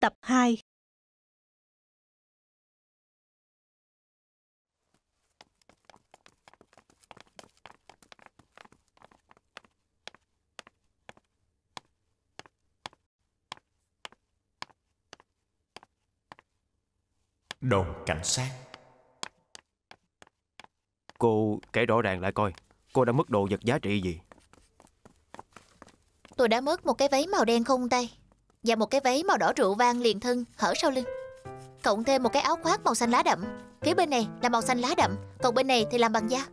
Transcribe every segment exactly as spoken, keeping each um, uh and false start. Tập hai. Đồn cảnh sát. Cô kể rõ ràng lại coi, cô đã mất đồ vật giá trị gì? Tôi đã mất một cái váy màu đen không tay và một cái váy màu đỏ rượu vang liền thân hở sau lưng, cộng thêm một cái áo khoác màu xanh lá đậm. Phía bên này là màu xanh lá đậm, còn bên này thì làm bằng da.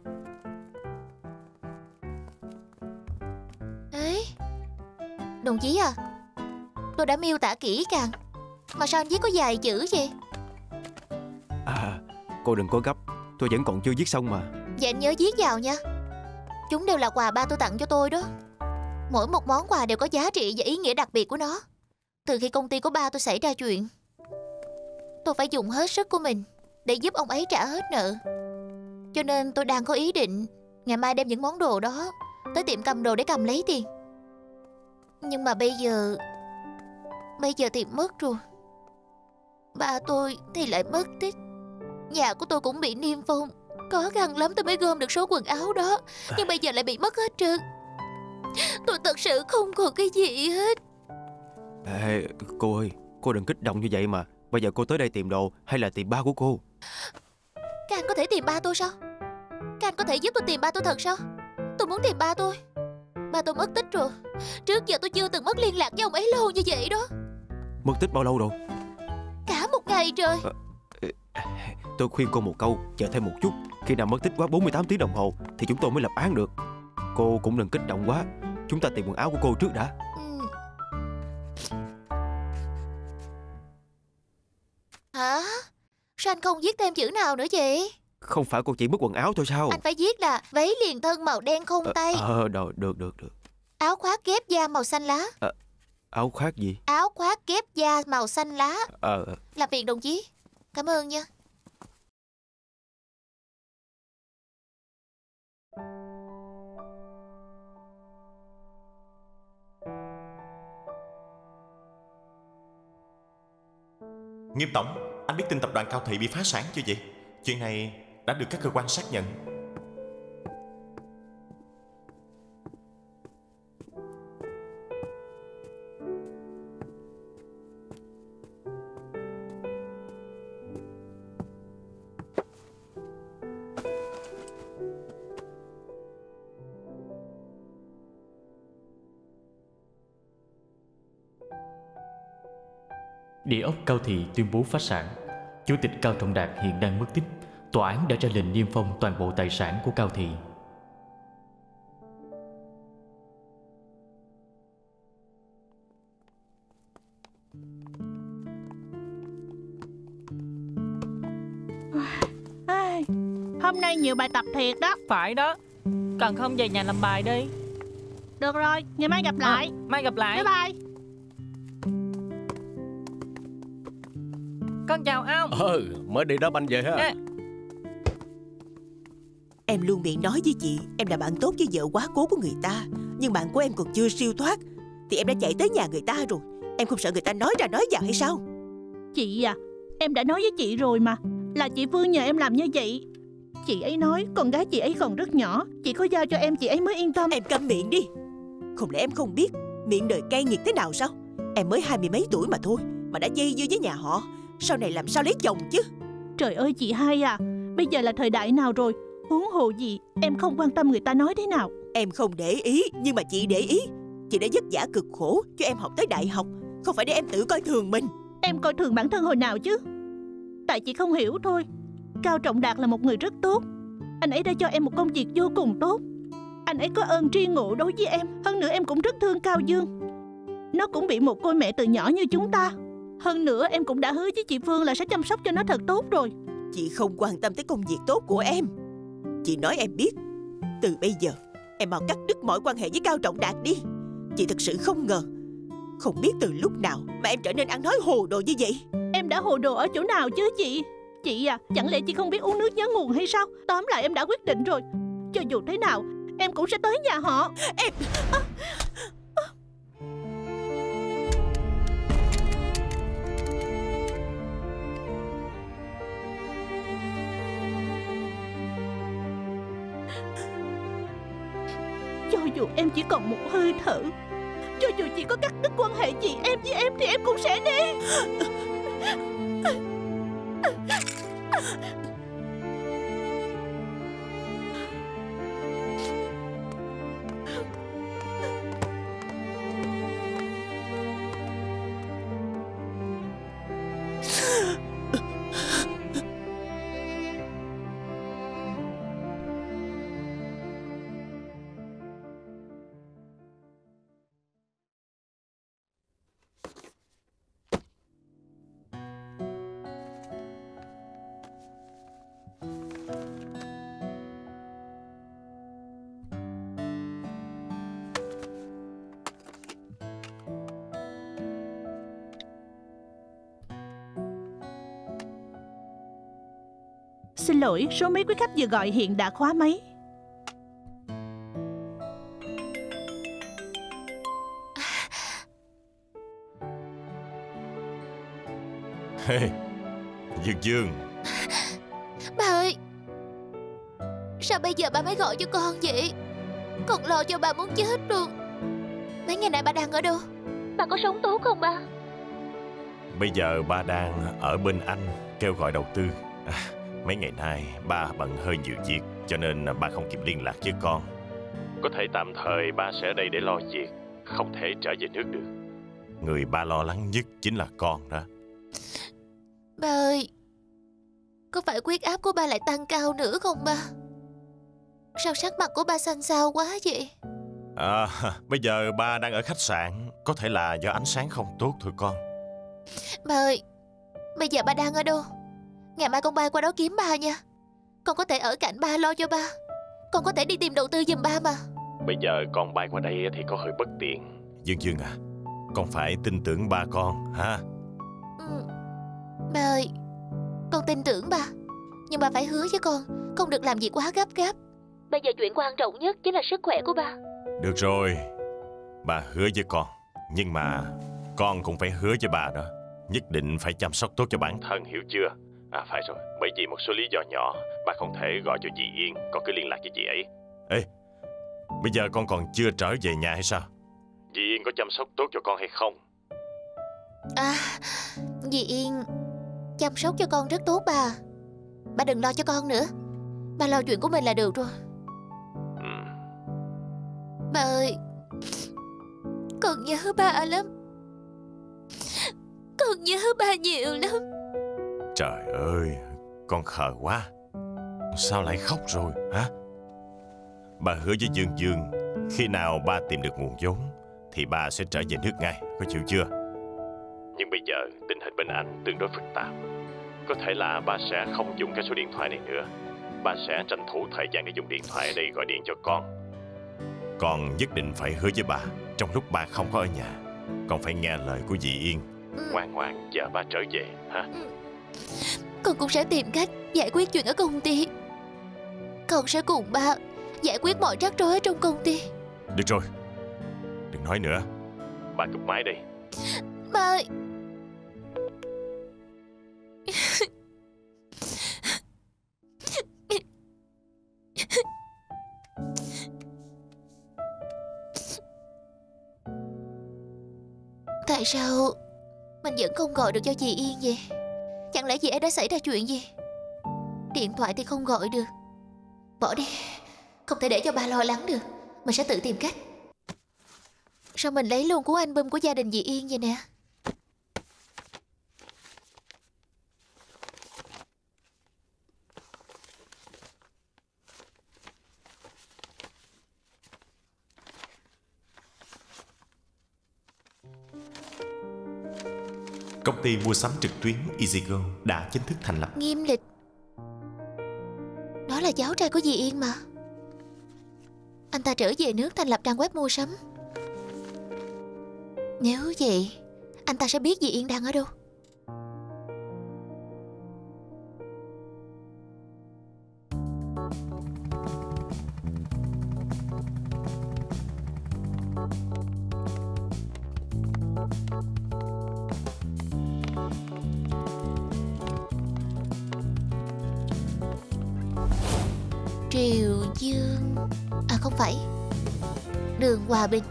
Ê, đồng chí à, tôi đã miêu tả kỹ càng mà sao anh viết có vài chữ vậy? À, cô đừng có gấp, tôi vẫn còn chưa viết xong mà. Vậy anh nhớ viết vào nha. Chúng đều là quà ba tôi tặng cho tôi đó. Mỗi một món quà đều có giá trị và ý nghĩa đặc biệt của nó. Từ khi công ty của ba tôi xảy ra chuyện, tôi phải dùng hết sức của mình để giúp ông ấy trả hết nợ. Cho nên tôi đang có ý định ngày mai đem những món đồ đó tới tiệm cầm đồ để cầm lấy tiền. Nhưng mà bây giờ Bây giờ thì mất rồi. Ba tôi thì lại mất tích. Nhà của tôi cũng bị niêm phong. Khó khăn lắm tôi mới gom được số quần áo đó, nhưng bây giờ lại bị mất hết trơn. Tôi thật sự không còn cái gì hết. Ê, cô ơi, cô đừng kích động như vậy mà. Bây giờ cô tới đây tìm đồ hay là tìm ba của cô? Các anh có thể tìm ba tôi sao? Các anh có thể giúp tôi tìm ba tôi thật sao? Tôi muốn tìm ba tôi. Ba tôi mất tích rồi. Trước giờ tôi chưa từng mất liên lạc với ông ấy lâu như vậy đó. Mất tích bao lâu rồi? Cả một ngày trời. à, Tôi khuyên cô một câu, chờ thêm một chút. Khi nào mất tích quá bốn mươi tám tiếng đồng hồ thì chúng tôi mới lập án được. Cô cũng đừng kích động quá. Chúng ta tìm quần áo của cô trước đã. ừ. Hả? Sao anh không viết thêm chữ nào nữa vậy? Không phải cô chỉ mất quần áo thôi sao? Anh phải viết là váy liền thân màu đen không tay. Ờ, à, à, được, được, được. Áo khoác ghép da màu xanh lá. à, Áo khoác gì? Áo khoác ghép da màu xanh lá. à, à. Làm việc đồng chí. Cảm ơn nha. Nghiêm Tổng, anh biết tin tập đoàn Cao Thị bị phá sản chưa vậy? Chuyện này đã được các cơ quan xác nhận. Địa ốc Cao Thị tuyên bố phá sản. Chủ tịch Cao Trọng Đạt hiện đang mất tích. Tòa án đã ra lệnh niêm phong toàn bộ tài sản của Cao Thị. Hôm nay nhiều bài tập thiệt đó. Phải đó. Cần không về nhà làm bài đi. Được rồi, ngày mai gặp lại. à, Mai gặp lại. Bye bye. Con chào ông. Ừ, mới đi đá banh về hả? À. Em luôn miệng nói với chị, em là bạn tốt với vợ quá cố của người ta. Nhưng bạn của em còn chưa siêu thoát thì em đã chạy tới nhà người ta rồi. Em không sợ người ta nói ra nói vào hay sao? Chị à, em đã nói với chị rồi mà. Là chị Phương nhờ em làm như vậy. Chị ấy nói con gái chị ấy còn rất nhỏ, chị có giao cho em chị ấy mới yên tâm. Em câm miệng đi. Không lẽ em không biết miệng đời cay nghiệt thế nào sao? Em mới hai mươi mấy tuổi mà thôi mà đã dây dưa với nhà họ, sau này làm sao lấy chồng chứ? Trời ơi chị hai à, bây giờ là thời đại nào rồi? Huống hồ gì em không quan tâm người ta nói thế nào. Em không để ý, nhưng mà chị để ý. Chị đã vất vả cực khổ cho em học tới đại học, không phải để em tự coi thường mình. Em coi thường bản thân hồi nào chứ? Tại chị không hiểu thôi. Cao Trọng Đạt là một người rất tốt. Anh ấy đã cho em một công việc vô cùng tốt. Anh ấy có ơn tri ngộ đối với em. Hơn nữa em cũng rất thương Cao Dương. Nó cũng bị một cô mẹ từ nhỏ như chúng ta. Hơn nữa em cũng đã hứa với chị Phương là sẽ chăm sóc cho nó thật tốt rồi. Chị không quan tâm tới công việc tốt của em. Chị nói em biết. Từ bây giờ em mau cắt đứt mọi quan hệ với Cao Trọng Đạt đi. Chị thật sự không ngờ, không biết từ lúc nào mà em trở nên ăn nói hồ đồ như vậy. Em đã hồ đồ ở chỗ nào chứ chị? Chị à, chẳng lẽ chị không biết uống nước nhớ nguồn hay sao? Tóm lại em đã quyết định rồi. Cho dù thế nào em cũng sẽ tới nhà họ. Em... À... dù em chỉ còn một hơi thở, cho dù chị có cắt đứt quan hệ chị em với em thì em cũng sẽ đi. Xin lỗi, số mấy quý khách vừa gọi hiện đã khóa máy. Hey, Dương Dương. Ba ơi, sao bây giờ ba mới gọi cho con vậy? Con lo cho ba muốn chết luôn. Mấy ngày nay ba đang ở đâu? Ba có sống tốt không ba? Bây giờ ba đang ở bên anh kêu gọi đầu tư. Mấy ngày nay ba bận hơi nhiều việc, cho nên ba không kịp liên lạc với con. Có thể tạm thời ba sẽ ở đây để lo việc, không thể trở về nước được. Người ba lo lắng nhất chính là con đó. Ba ơi, có phải huyết áp của ba lại tăng cao nữa không ba? Sao sắc mặt của ba xanh xao quá vậy? À, bây giờ ba đang ở khách sạn, có thể là do ánh sáng không tốt thôi con. Ba ơi, bây giờ ba đang ở đâu? Ngày mai con bay qua đó kiếm ba nha. Con có thể ở cạnh ba lo cho ba. Con có thể đi tìm đầu tư giùm ba mà. Bây giờ con bay qua đây thì có hơi bất tiện. Dương Dương à, con phải tin tưởng ba con ha. Ừ. Ba ơi, con tin tưởng ba, nhưng ba phải hứa với con, không được làm gì quá gấp gáp. Bây giờ chuyện quan trọng nhất chính là sức khỏe của ba. Được rồi, ba hứa với con. Nhưng mà con cũng phải hứa với ba đó, nhất định phải chăm sóc tốt cho bản thân, hiểu chưa? À phải rồi, bởi vì một số lý do nhỏ bà không thể gọi cho dì Yên, con cứ liên lạc với chị ấy. Ê, bây giờ con còn chưa trở về nhà hay sao? Dì Yên có chăm sóc tốt cho con hay không? À, dì Yên chăm sóc cho con rất tốt bà. Bà đừng lo cho con nữa, bà lo chuyện của mình là được rồi. Ừ. Bà ơi, con nhớ ba lắm, con nhớ ba nhiều lắm. Trời ơi, con khờ quá, sao lại khóc rồi hả? Ba hứa với Dương Dương, khi nào ba tìm được nguồn vốn thì ba sẽ trở về nước ngay, có chịu chưa? Nhưng bây giờ tình hình bên anh tương đối phức tạp, có thể là ba sẽ không dùng cái số điện thoại này nữa. Ba sẽ tranh thủ thời gian để dùng điện thoại ở đây gọi điện cho con. Con nhất định phải hứa với ba, trong lúc ba không có ở nhà, con phải nghe lời của dì Yên. Ngoan ngoãn chờ ba trở về hả? Con cũng sẽ tìm cách giải quyết chuyện ở công ty. Con sẽ cùng ba giải quyết mọi rắc rối ở trong công ty. Được rồi, đừng nói nữa, ba cúp máy đi. Ba ơi. Tại sao mình vẫn không gọi được cho chị Yên vậy? Chẳng lẽ chị ấy đã xảy ra chuyện gì? Điện thoại thì không gọi được. Bỏ đi, không thể để cho ba lo lắng được. Mình sẽ tự tìm cách. Sao mình lấy luôn cuốn album của gia đình dì Yên vậy nè? Công ty mua sắm trực tuyến EasyGo đã chính thức thành lập. Nghiêm Lịch, đó là cháu trai của dì Yên mà. Anh ta trở về nước thành lập trang web mua sắm. Nếu vậy, anh ta sẽ biết dì Yên đang ở đâu. Triều Dương. À không phải, đường hòa bình.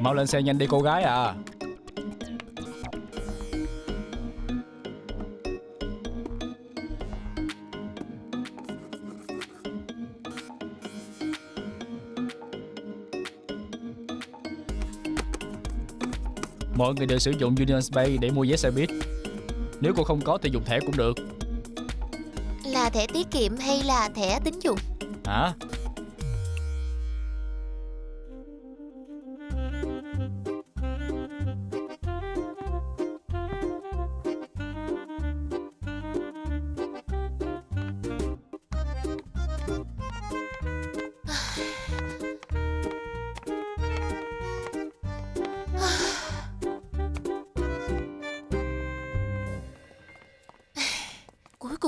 Mau lên xe nhanh đi cô gái à. Mọi người đều sử dụng Union Space để mua vé xe buýt. Nếu cô không có thì dùng thẻ cũng được. Là thẻ tiết kiệm hay là thẻ tín dụng? Hả?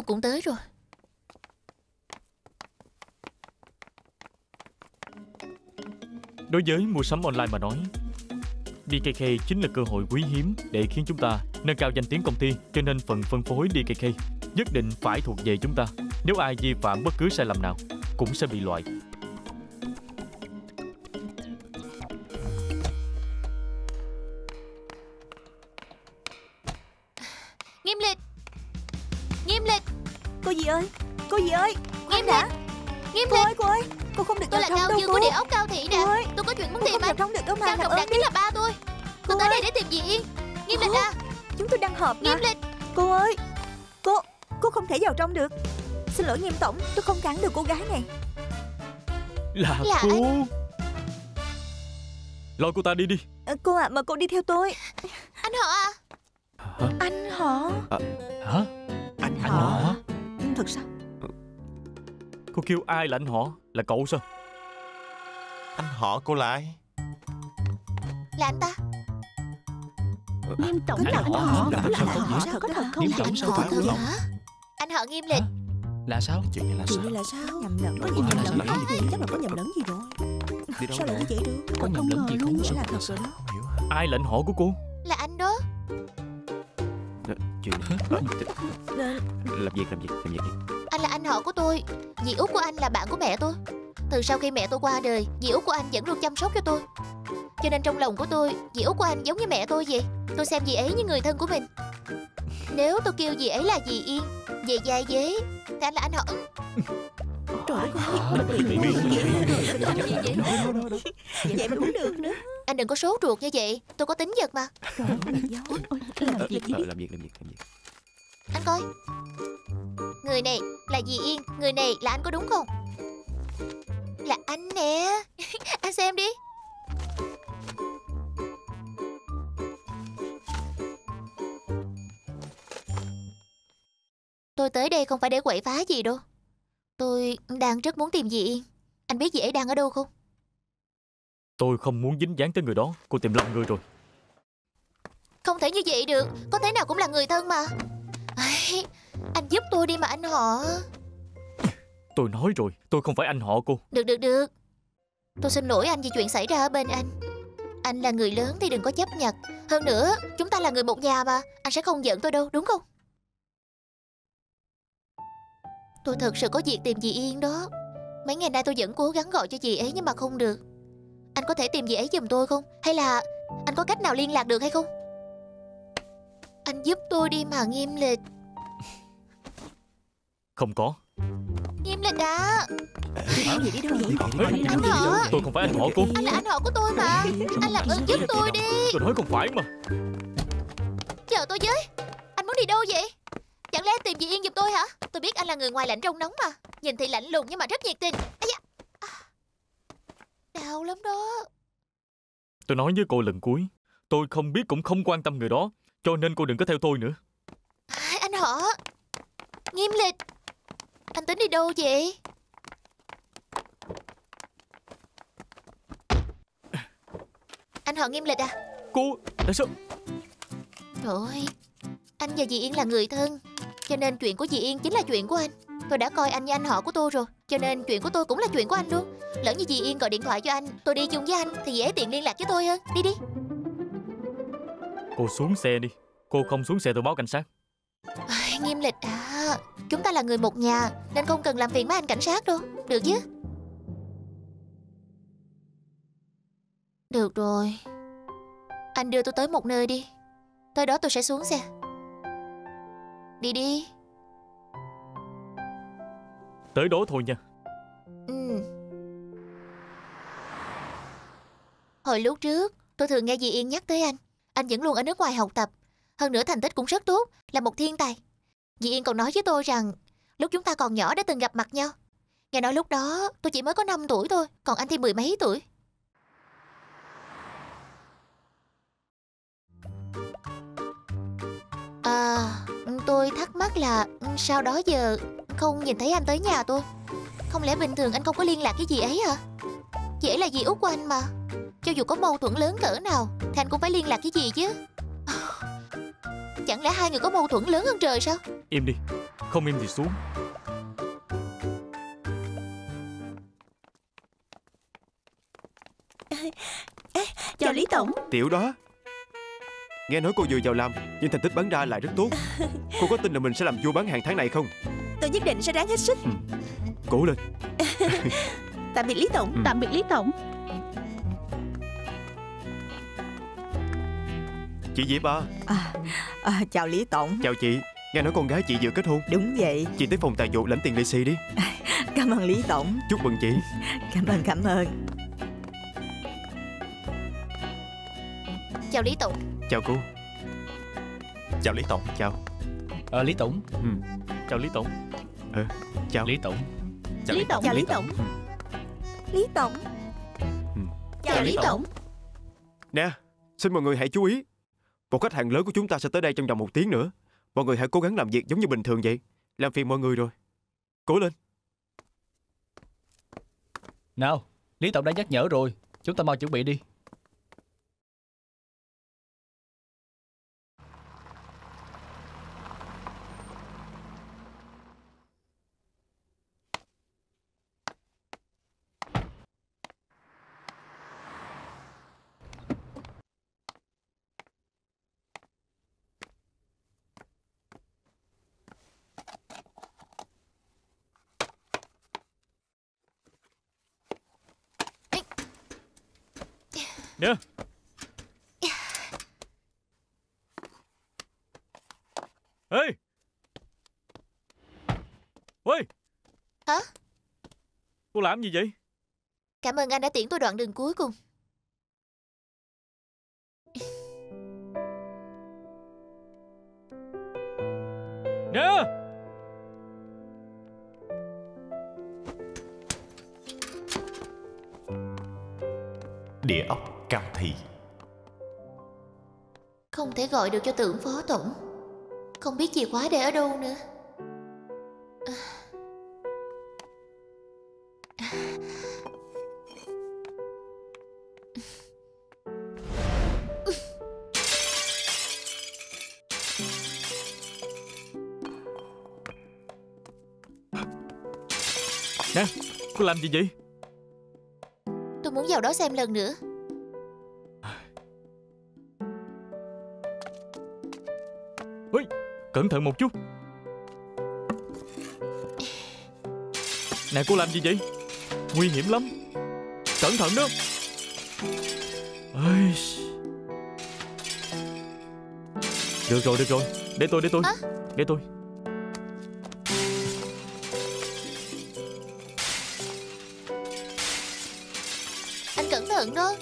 Cũng tới rồi. Đối với mua sắm online mà nói, đê ca ca chính là cơ hội quý hiếm để khiến chúng ta nâng cao danh tiếng công ty, cho nên phần phân phối đê ca ca nhất định phải thuộc về chúng ta. Nếu ai vi phạm bất cứ sai lầm nào cũng sẽ bị loại. Nghiêm Lịch! Nghiêm Lịch! Cô dì ơi, cô dì ơi, Nghiêm Lịch, Nghiêm Lịch, cô ơi, cô ơi, cô không được vào trong đâu. Tôi là Cao Dương của địa ốc Cao Thị nè. Tôi có chuyện muốn tìm anh. Cao Trọng Đạt chính là ba tôi. Tôi tới đây để tìm dì Yên. Nghiêm Lịch à, chúng tôi đang họp. Nghiêm Lịch, cô ơi, cô, cô không thể vào trong được. Xin lỗi Nghiêm tổng, tôi không cản được cô gái này. Là cô. Lôi cô ta đi đi. Cô ạ, mà cô đi theo tôi. Anh họ à? Anh họ? Hả? Anh họ? Thật sao? Cô kêu ai là anh họ? Là cậu sao? Anh họ cô là ai? Là anh ta. Nghiêm tổng là anh họ. Là anh họ sao? Có thật không? Nghiêm tổng sao phải không? Anh họ Nghiêm Lịch. Là sao? Chuyện này là sao? Nhầm lẫn có gì nhầm lẫn gì? Chắc là có nhầm lẫn gì rồi. Sao lại như vậy được? Có nhầm lẫn gì không? Nghĩa là thật rồi đó. Ai là anh họ của cô? Là anh đó. Chuyện làm việc làm việc làm việc đi. Anh là anh họ của tôi. Dì út của anh là bạn của mẹ tôi. Từ sau khi mẹ tôi qua đời, dì út của anh vẫn luôn chăm sóc cho tôi, cho nên trong lòng của tôi, dì út của anh giống như mẹ tôi vậy. Tôi xem dì ấy như người thân của mình. Nếu tôi kêu dì ấy là dì Yên về vai vế thì anh là anh họ. Trời ơi, vậy mà cũng được nữa. Anh đừng có sốt ruột như vậy, tôi có tính giật mà. Làm việc làm việc làm việc. Anh coi, người này là dì Yên, người này là anh có đúng không? Là anh nè. Anh xem đi. Tôi tới đây không phải để quậy phá gì đâu. Tôi đang rất muốn tìm dì Yên. Anh biết dì ấy đang ở đâu không? Tôi không muốn dính dáng tới người đó. Cô tìm lầm người rồi. Không thể như vậy được. Có thế nào cũng là người thân mà. Ai, anh giúp tôi đi mà anh họ. Tôi nói rồi, tôi không phải anh họ cô. Được được được. Tôi xin lỗi anh vì chuyện xảy ra ở bên anh. Anh là người lớn thì đừng có chấp nhặt. Hơn nữa, chúng ta là người một nhà mà. Anh sẽ không giận tôi đâu, đúng không? Tôi thật sự có việc tìm dì Yên đó. Mấy ngày nay tôi vẫn cố gắng gọi cho dì ấy nhưng mà không được. Anh có thể tìm dì ấy giùm tôi không? Hay là anh có cách nào liên lạc được hay không? Anh giúp tôi đi mà Nghiêm Lịch. Không có. Nghiêm Lịch à. Anh gì đi đâu vậy? Anh họ. Tôi không phải anh họ cô. Anh là anh họ của tôi mà. Anh làm ơn giúp tôi đi. Tôi nói không phải mà. Chờ tôi với. Anh muốn đi đâu vậy? Chẳng lẽ tìm dì Yên giùm tôi hả? Tôi biết anh là người ngoài lạnh trong nóng mà. Nhìn thì lạnh lùng nhưng mà rất nhiệt tình. Ây da. Đau lắm đó. Tôi nói với cô lần cuối, tôi không biết cũng không quan tâm người đó, cho nên cô đừng có theo tôi nữa. À, anh họ. Nghiêm Lịch, anh tính đi đâu vậy? Anh họ Nghiêm Lịch à? Cô, tại sao? rồi. Anh và dì Yên là người thân, cho nên chuyện của dì Yên chính là chuyện của anh. Tôi đã coi anh như anh họ của tôi rồi, cho nên chuyện của tôi cũng là chuyện của anh luôn. Lỡ như dì Yên gọi điện thoại cho anh, tôi đi chung với anh thì dễ tiện liên lạc với tôi hơn. Đi đi. Cô xuống xe đi. Cô không xuống xe tôi báo cảnh sát. À, Nghiêm Lịch à, chúng ta là người một nhà nên không cần làm phiền mấy anh cảnh sát đâu. Được chứ? Được rồi, anh đưa tôi tới một nơi đi. Tới đó tôi sẽ xuống xe. Đi đi. Tới đó thôi nha. Ừ. Hồi lúc trước tôi thường nghe dì Yên nhắc tới anh. Anh vẫn luôn ở nước ngoài học tập, hơn nữa thành tích cũng rất tốt, là một thiên tài. Dì Yên còn nói với tôi rằng lúc chúng ta còn nhỏ đã từng gặp mặt nhau. Nghe nói lúc đó tôi chỉ mới có năm tuổi thôi, còn anh thì mười mấy tuổi. À, tôi thắc mắc là sao đó giờ không nhìn thấy anh tới nhà tôi. Không lẽ bình thường anh không có liên lạc với dì ấy hả? Dì ấy là dì út của anh mà, cho dù có mâu thuẫn lớn cỡ nào thì anh cũng phải liên lạc với dì chứ. Chẳng lẽ hai người có mâu thuẫn lớn hơn trời sao? Im đi, không im thì xuống. Ê, chào Lý Tổng. Tiểu đó, nghe nói cô vừa vào làm nhưng thành tích bán ra lại rất tốt. Cô có tin là mình sẽ làm vua bán hàng tháng này không? Tôi nhất định sẽ ráng hết sức. Ừ. Cố lên. Tạm biệt Lý Tổng. Ừ. Tạm biệt Lý Tổng. Chị Diệp à. À, à, chào Lý Tổng. Chào chị, nghe nói con gái chị vừa kết hôn. Đúng vậy. Chị tới phòng tài vụ lãnh tiền lì xì đi. À, cảm ơn Lý Tổng. Chúc mừng chị. Cảm ơn, cảm ơn. Chào Lý Tổng. Chào cô. Chào Lý Tổng. Chào. À, Lý Tổng. Ừ. Chào Lý Tổng. À, chào Lý Tổng. Chào Lý Tổng. Chào Lý Tổng. Lý Tổng. Chào Lý Tổng. Nè, xin mọi người hãy chú ý. Một khách hàng lớn của chúng ta sẽ tới đây trong vòng một tiếng nữa. Mọi người hãy cố gắng làm việc giống như bình thường vậy. Làm phiền mọi người rồi. Cố lên. Nào, Lý Tổng đã nhắc nhở rồi. Chúng ta mau chuẩn bị đi. Nè. Ê. Ôi. Hả? Cô làm gì vậy? Cảm ơn anh đã tiễn tôi đoạn đường cuối cùng. Nè. Địa ốc Cao Thị. Không thể gọi được cho tưởng phó tổng. Không biết chìa khóa để ở đâu nữa. À. À. Nè, cô làm gì vậy? Tôi muốn vào đó xem lần nữa. Cẩn thận một chút. Nè, cô làm gì vậy? Nguy hiểm lắm. Cẩn thận đó. Ây. Được rồi, được rồi. Để tôi, để tôi. À? Để tôi. Anh cẩn thận đó.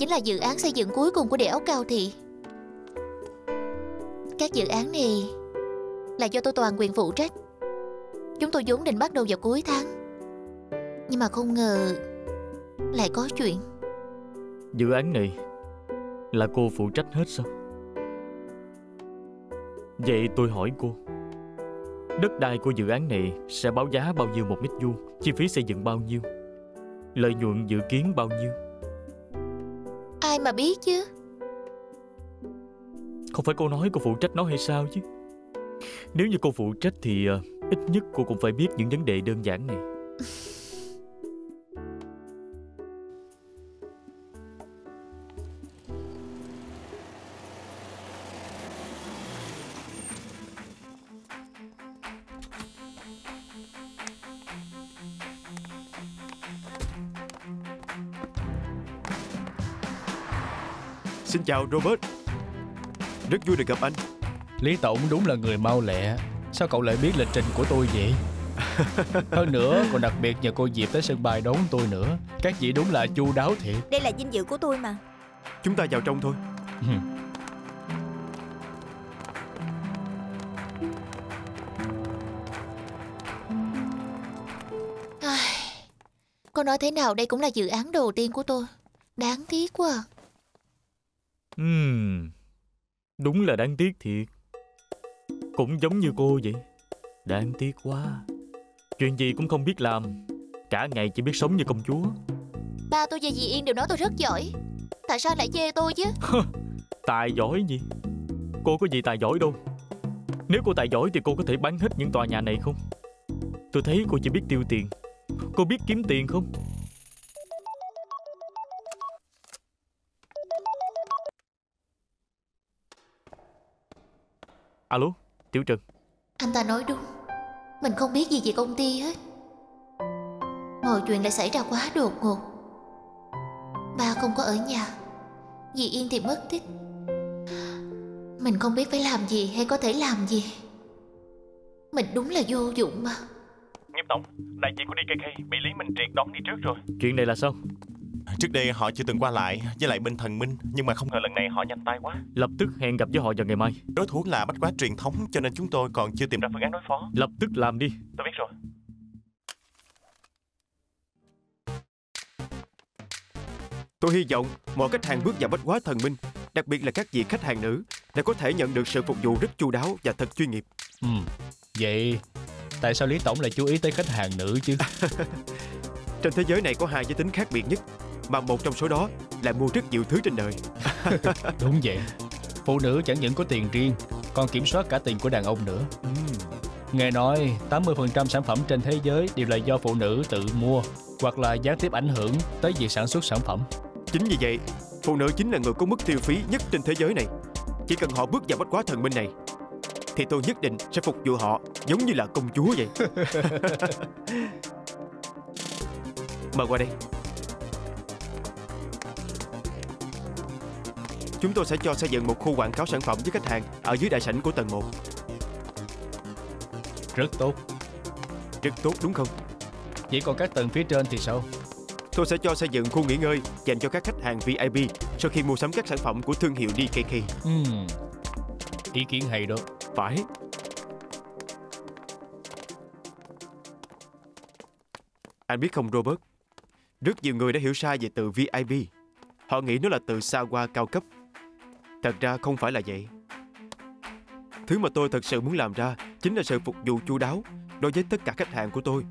Chính là dự án xây dựng cuối cùng của địa ốc Cao Thị. Các dự án này là do tôi toàn quyền phụ trách. Chúng tôi vốn định bắt đầu vào cuối tháng, nhưng mà không ngờ lại có chuyện. Dự án này là cô phụ trách hết sao? Vậy tôi hỏi cô, Đất đai của dự án này sẽ báo giá bao nhiêu một mét vuông, chi phí xây dựng bao nhiêu, lợi nhuận dự kiến bao nhiêu? Ai mà biết chứ. Không phải cô nói cô phụ trách nó hay sao chứ? Nếu như cô phụ trách thì uh, ít nhất cô cũng phải biết những vấn đề đơn giản này. Xin chào Robert. Rất vui được gặp anh. Lý Tổng đúng là người mau lẹ. Sao cậu lại biết lịch trình của tôi vậy? Hơn nữa còn đặc biệt nhờ cô Diệp tới sân bay đón tôi nữa. Các vị đúng là chu đáo thiệt. Đây là vinh dự của tôi mà. Chúng ta vào trong thôi. Cô nói thế nào đây cũng là dự án đầu tiên của tôi. Đáng tiếc quá à. uhm, Đúng là đáng tiếc thiệt. Cũng giống như cô vậy. Đáng tiếc quá. Chuyện gì cũng không biết làm. Cả ngày chỉ biết sống như công chúa. Ba tôi và dì Yên đều nói tôi rất giỏi. Tại sao lại chê tôi chứ? Tài giỏi gì? Cô có gì tài giỏi đâu. Nếu cô tài giỏi thì cô có thể bán hết những tòa nhà này không? Tôi thấy cô chỉ biết tiêu tiền. Cô biết kiếm tiền không? Alo, Tiểu Trân. Anh ta nói đúng. Mình không biết gì về công ty hết. Mọi chuyện lại xảy ra quá đột ngột. Ba không có ở nhà, dì Yên thì mất tích. Mình không biết phải làm gì hay có thể làm gì. Mình đúng là vô dụng mà. Nghiêm Tổng, đại diện của đê ca ca bị Lý Minh Triệt đón đi trước rồi. Chuyện này là sao? Trước đây họ chưa từng qua lại với lại bên Thần Minh, nhưng mà không ngờ lần này họ nhanh tay quá. Lập tức hẹn gặp với họ vào ngày mai. Đối thủ là bách hóa truyền thống, cho nên chúng tôi còn chưa tìm ra phương án đối phó. Lập tức làm đi. Tôi biết rồi. Tôi hy vọng mọi khách hàng bước vào bách hóa Thần Minh, đặc biệt là các vị khách hàng nữ, đã có thể nhận được sự phục vụ rất chu đáo và thật chuyên nghiệp. Ừ. Vậy tại sao Lý Tổng lại chú ý tới khách hàng nữ chứ? Trên thế giới này có hai giới tính khác biệt nhất, mà một trong số đó là mua rất nhiều thứ trên đời. Đúng vậy. Phụ nữ chẳng những có tiền riêng, còn kiểm soát cả tiền của đàn ông nữa. ừ. Nghe nói tám mươi phần trăm sản phẩm trên thế giới đều là do phụ nữ tự mua, hoặc là gián tiếp ảnh hưởng tới việc sản xuất sản phẩm. Chính vì vậy, phụ nữ chính là người có mức tiêu phí nhất trên thế giới này. Chỉ cần họ bước vào bách hóa Thần Minh này thì tôi nhất định sẽ phục vụ họ giống như là công chúa vậy. Mời qua đây. Chúng tôi sẽ cho xây dựng một khu quảng cáo sản phẩm với khách hàng ở dưới đại sảnh của tầng một. Rất tốt. Rất tốt đúng không? Vậy còn các tầng phía trên thì sao? Tôi sẽ cho xây dựng khu nghỉ ngơi dành cho các khách hàng vi ai pi sau khi mua sắm các sản phẩm của thương hiệu đê ca ca. Ừ. Ý kiến hay đó. Phải. Anh biết không Robert, rất nhiều người đã hiểu sai về từ vi ai pi. Họ nghĩ nó là từ xa hoa cao cấp. Thật ra không phải là vậy. Thứ mà tôi thật sự muốn làm ra chính là sự phục vụ chu đáo đối với tất cả khách hàng của tôi.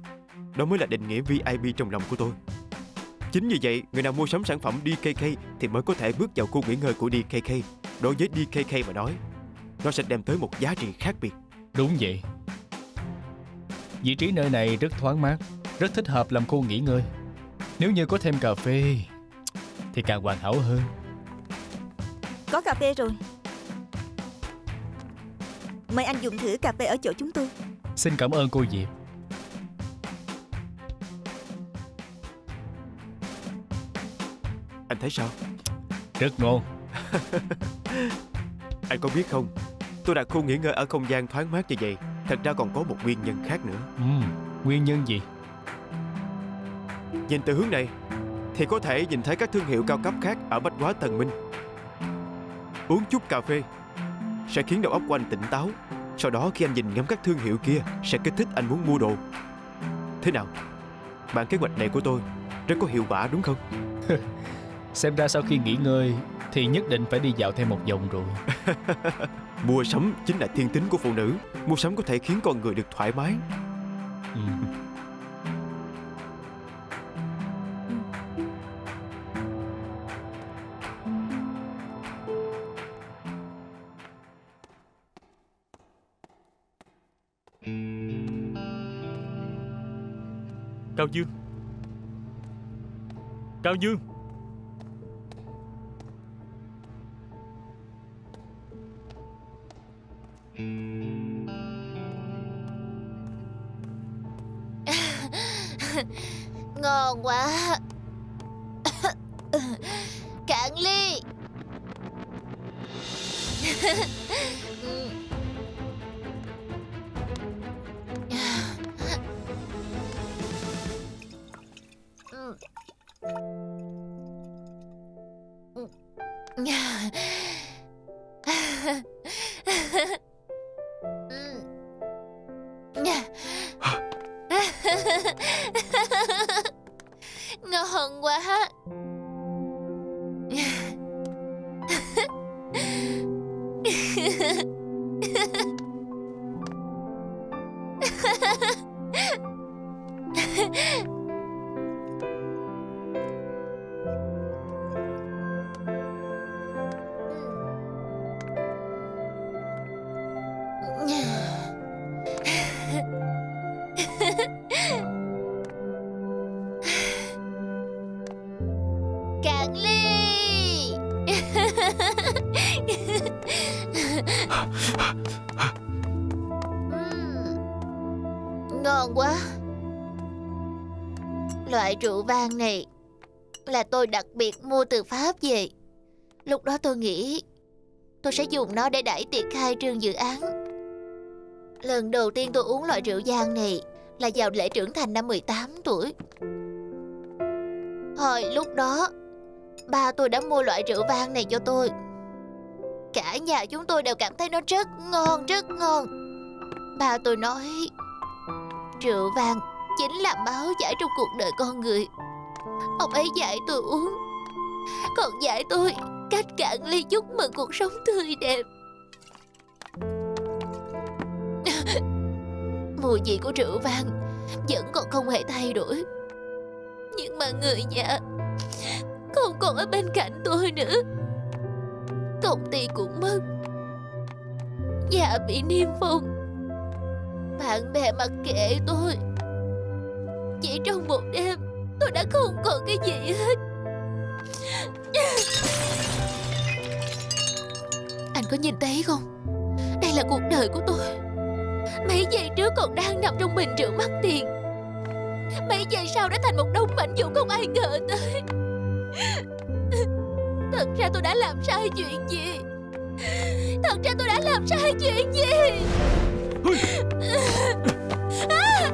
Đó mới là định nghĩa vi ai pi trong lòng của tôi. Chính vì vậy, người nào mua sắm sản phẩm đê ca ca thì mới có thể bước vào khu nghỉ ngơi của đê ca ca. Đối với đê ca ca mà nói, nó sẽ đem tới một giá trị khác biệt. Đúng vậy. Vị trí nơi này rất thoáng mát, rất thích hợp làm khu nghỉ ngơi. Nếu như có thêm cà phê thì càng hoàn hảo hơn. Có cà phê rồi. Mời anh dùng thử cà phê ở chỗ chúng tôi. Xin cảm ơn cô Diệp. Anh thấy sao? Rất ngon. Anh có biết không, tôi đặt khu nghỉ ngơi ở không gian thoáng mát như vậy, thật ra còn có một nguyên nhân khác nữa. Ừ, nguyên nhân gì? Nhìn từ hướng này thì có thể nhìn thấy các thương hiệu cao cấp khác ở bách hóa Thần Minh. Uống chút cà phê sẽ khiến đầu óc của anh tỉnh táo. Sau đó khi anh nhìn ngắm các thương hiệu kia sẽ kích thích anh muốn mua đồ. Thế nào? Bản kế hoạch này của tôi rất có hiệu quả đúng không? Xem ra sau khi nghỉ ngơi, thì nhất định phải đi dạo thêm một vòng rồi. Mua sắm chính là thiên tính của phụ nữ. Mua sắm có thể khiến con người được thoải mái. Ừ. Cao Dương, Cao Dương. Ngon quá. Cạn ly. Ngon quá. Rượu vang này là tôi đặc biệt mua từ Pháp về. Lúc đó tôi nghĩ tôi sẽ dùng nó để đãi tiệc khai trương dự án. Lần đầu tiên tôi uống loại rượu vang này là vào lễ trưởng thành năm mười tám tuổi. Hồi lúc đó ba tôi đã mua loại rượu vang này cho tôi. Cả nhà chúng tôi đều cảm thấy nó rất ngon, rất ngon. Ba tôi nói rượu vang chính là máu giải trong cuộc đời con người. Ông ấy dạy tôi uống, còn dạy tôi cách cạn ly chúc mừng cuộc sống tươi đẹp. Mùi vị của rượu vang vẫn còn không hề thay đổi. Nhưng mà người nhà không còn ở bên cạnh tôi nữa. Công ty cũng mất, nhà bị niêm phong, bạn bè mặc kệ tôi. Chỉ trong một đêm tôi đã không còn cái gì hết. Anh có nhìn thấy không? Đây là cuộc đời của tôi. Mấy giây trước còn đang nằm trong bình rượu mắc tiền, mấy giây sau đã thành một đống mảnh vụn không ai ngờ tới. Thật ra tôi đã làm sai chuyện gì? Thật ra tôi đã làm sai chuyện gì? À!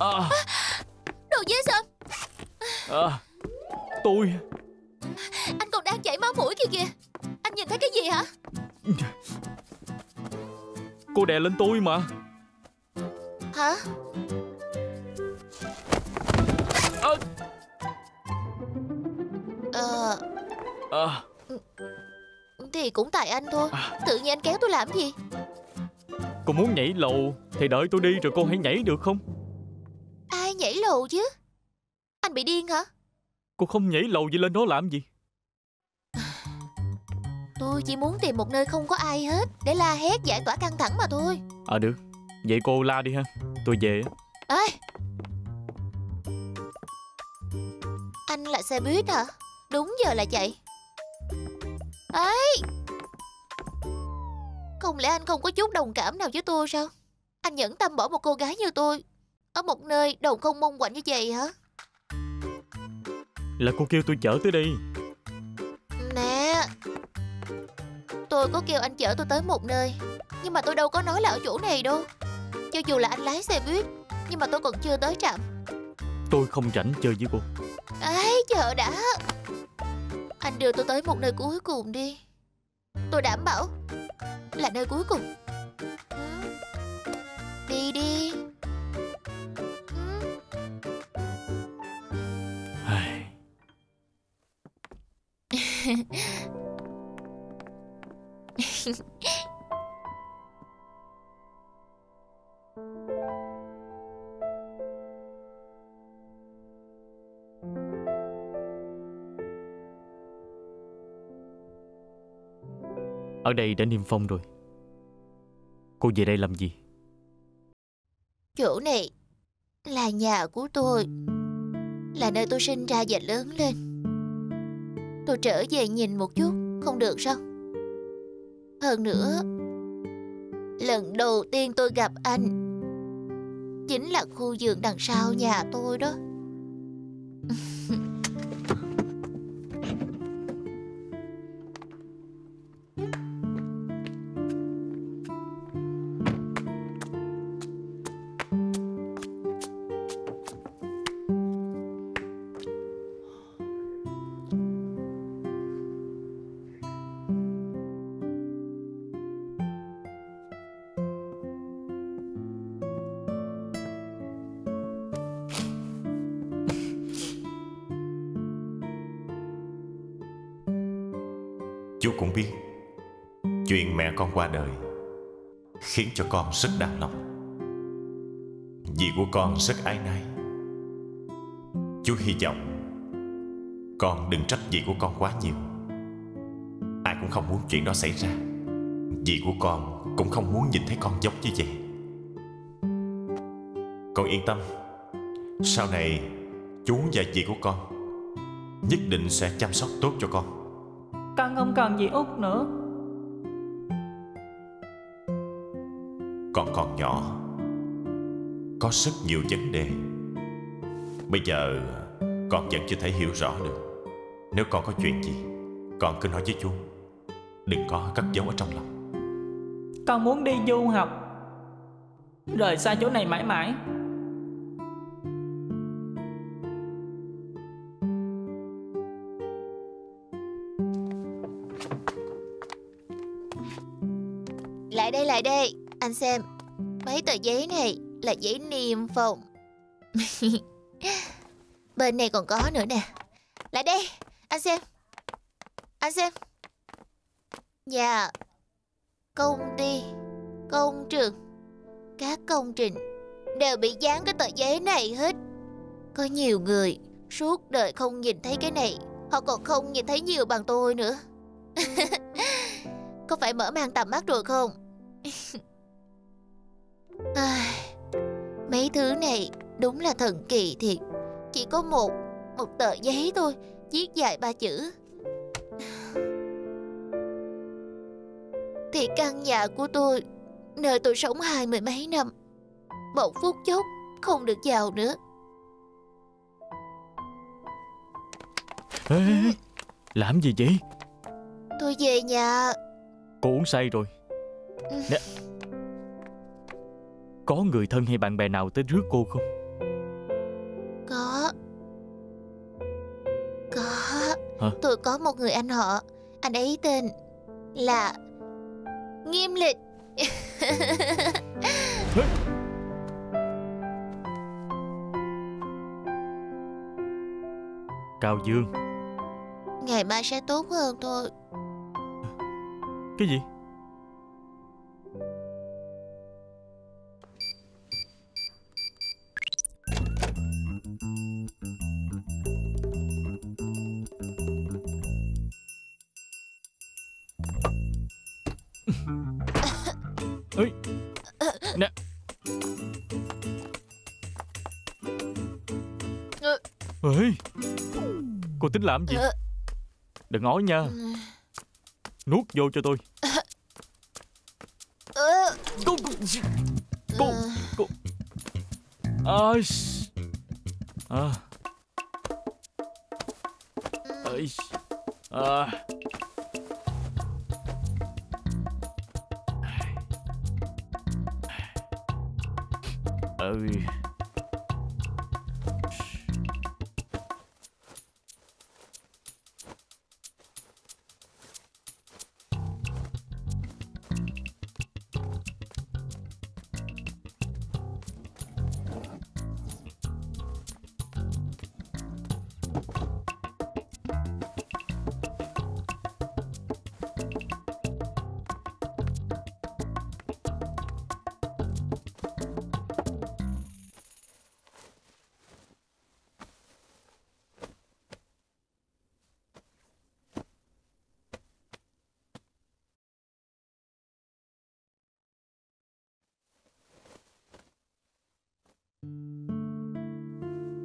À, đồ dễ sợ. À, tôi... Anh còn đang chảy máu mũi kia kìa. Anh nhìn thấy cái gì hả? Cô đè lên tôi mà. Hả? À. À. À. Thì cũng tại anh thôi. À. Tự nhiên anh kéo tôi làm gì? Cô muốn nhảy lầu thì đợi tôi đi rồi cô hãy nhảy được không? Ai nhảy lầu chứ? Anh bị điên hả? Cô không nhảy lầu vậy lên đó làm gì? Tôi chỉ muốn tìm một nơi không có ai hết để la hét giải tỏa căng thẳng mà thôi. À được, vậy cô la đi ha, tôi về. Ê! Anh là xe buýt hả? Đúng giờ là chạy. Ê! Không lẽ anh không có chút đồng cảm nào với tôi sao? Anh nhẫn tâm bỏ một cô gái như tôi ở một nơi đầu không mông quạnh như vậy hả? Là cô kêu tôi chở tới đi. Nè, tôi có kêu anh chở tôi tới một nơi, nhưng mà tôi đâu có nói là ở chỗ này đâu. Cho dù là anh lái xe buýt, nhưng mà tôi còn chưa tới trạm. Tôi không rảnh chơi với cô. Ấy, chờ đã. Anh đưa tôi tới một nơi cuối cùng đi. Tôi đảm bảo là nơi cuối cùng. Đi đi. Ở đây đã niêm phong rồi. Cô về đây làm gì? Chỗ này là nhà của tôi, là nơi tôi sinh ra và lớn lên. Tôi trở về nhìn một chút không được sao? Hơn nữa, lần đầu tiên tôi gặp anh chính là khu vườn đằng sau nhà tôi đó. Chú cũng biết chuyện mẹ con qua đời khiến cho con rất đau lòng. Dì của con rất áy náy. Chú hy vọng con đừng trách dì của con quá nhiều. Ai cũng không muốn chuyện đó xảy ra. Dì của con cũng không muốn nhìn thấy con giống như vậy. Con yên tâm, sau này chú và dì của con nhất định sẽ chăm sóc tốt cho con. Con không còn gì Út nữa. Con còn nhỏ, có rất nhiều vấn đề. Bây giờ con vẫn chưa thể hiểu rõ được. Nếu con có chuyện gì, con cứ nói với chú, đừng có cất giấu ở trong lòng. Con muốn đi du học, rời xa chỗ này mãi mãi. Lại đây, lại đây, anh xem. Mấy tờ giấy này là giấy niêm phong. Bên này còn có nữa nè. Lại đây, anh xem. Anh xem. Nhà, công ty, công trường, các công trình đều bị dán cái tờ giấy này hết. Có nhiều người suốt đời không nhìn thấy cái này, họ còn không nhìn thấy nhiều bằng tôi nữa. Có phải mở mang tầm mắt rồi không? À, mấy thứ này đúng là thần kỳ thiệt. Chỉ có một một tờ giấy thôi, viết dài ba chữ thì căn nhà của tôi, nơi tôi sống hai mười mấy năm, một phút chốc không được vào nữa. Ê, làm gì vậy? Tôi về nhà. Cô uống say rồi. Nè, có người thân hay bạn bè nào tới rước cô không? Có. Có. Hả? Tôi có một người anh họ. Anh ấy tên là Nghiêm Lịch. Cao Dương. Ngày mai sẽ tốt hơn thôi. Cái gì? Ê, nè. Ê, cô tính làm gì? Đừng nói nha. Nuốt vô cho tôi. Cô, cô, cô. Ai, à, ai, à. Ơi.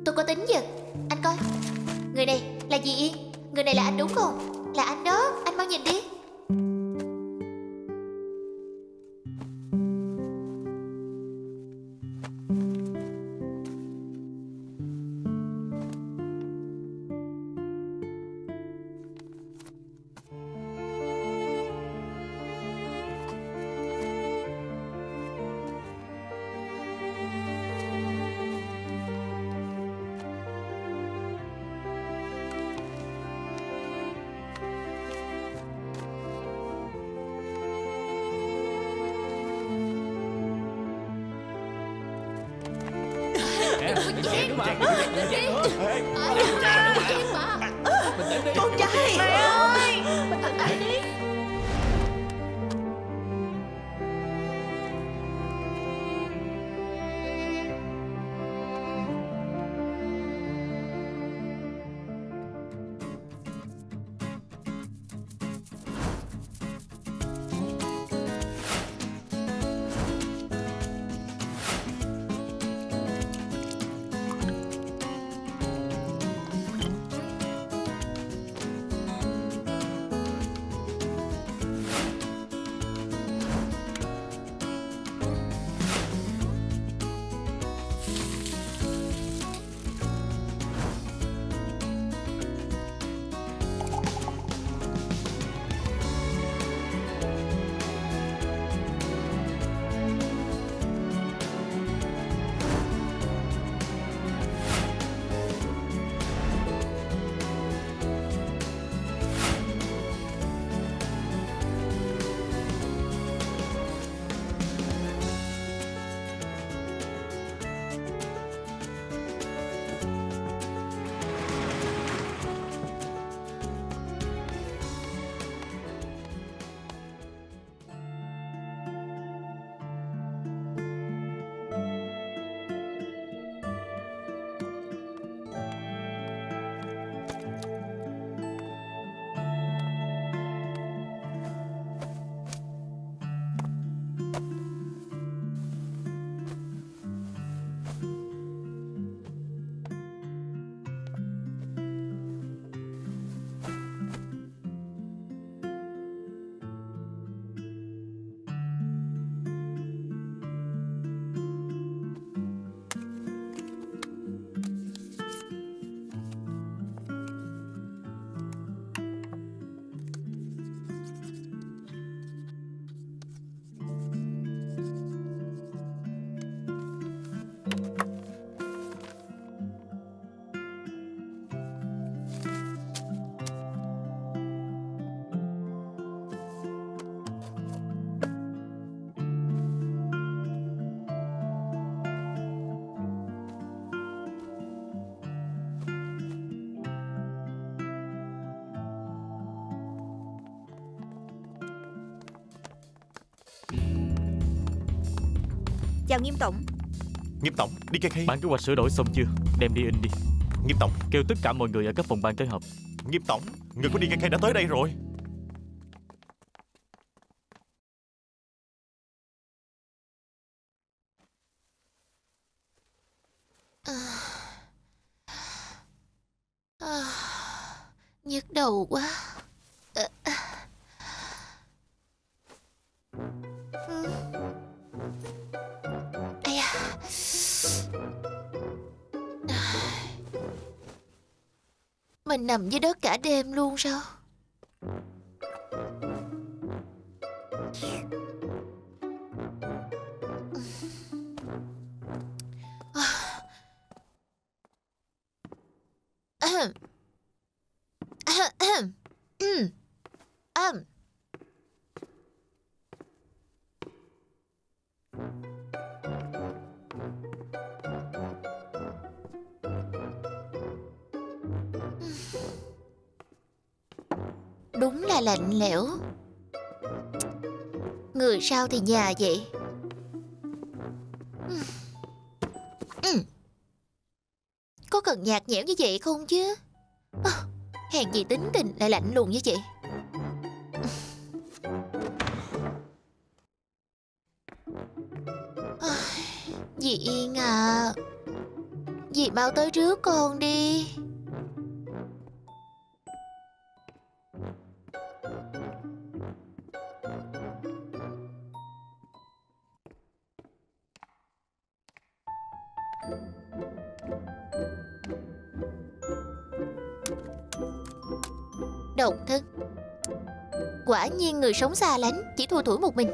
Tôi có tính giật. Anh coi, người này là dì Yên. Người này là anh đúng không? Là anh đó, anh mau nhìn đi. Chào Nghiêm Tổng. Nghiêm Tổng, đê ca ca, bản kế hoạch sửa đổi xong chưa? Đem đi in đi. Nghiêm Tổng, kêu tất cả mọi người ở các phòng ban kế hoạch. Nghiêm Tổng, người của đê ca ca đã tới đây rồi. À, à, nhức đầu quá. Mình nằm dưới đất cả đêm luôn sao? Đúng là lạnh lẽo. Người sao thì nhà vậy. Có cần nhạt nhẽo như vậy không chứ? Hèn gì tính tình lại lạnh lùng như vậy. Dì Yên à, Dì mau tới rước con đi. Độc thân. Quả nhiên người sống xa lánh chỉ thua tuổi một mình.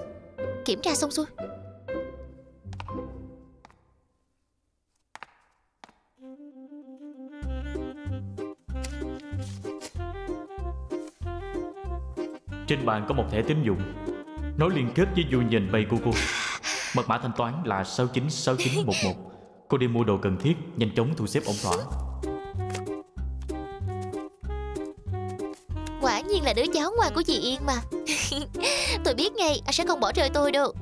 Kiểm tra xong xuôi. Trên bàn có một thẻ tín dụng, nó liên kết với vui nhìn bày của cô. Mật mã thanh toán là sáu chín sáu chín một một. Cô đi mua đồ cần thiết, nhanh chóng thu xếp ổn thỏa. Quả nhiên là đứa cháu ngoan của dì Yên mà. Tôi biết ngay, anh sẽ không bỏ rơi tôi đâu.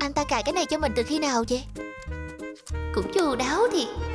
Anh ta cài cái này cho mình từ khi nào vậy? Cũng chu đáo thiệt.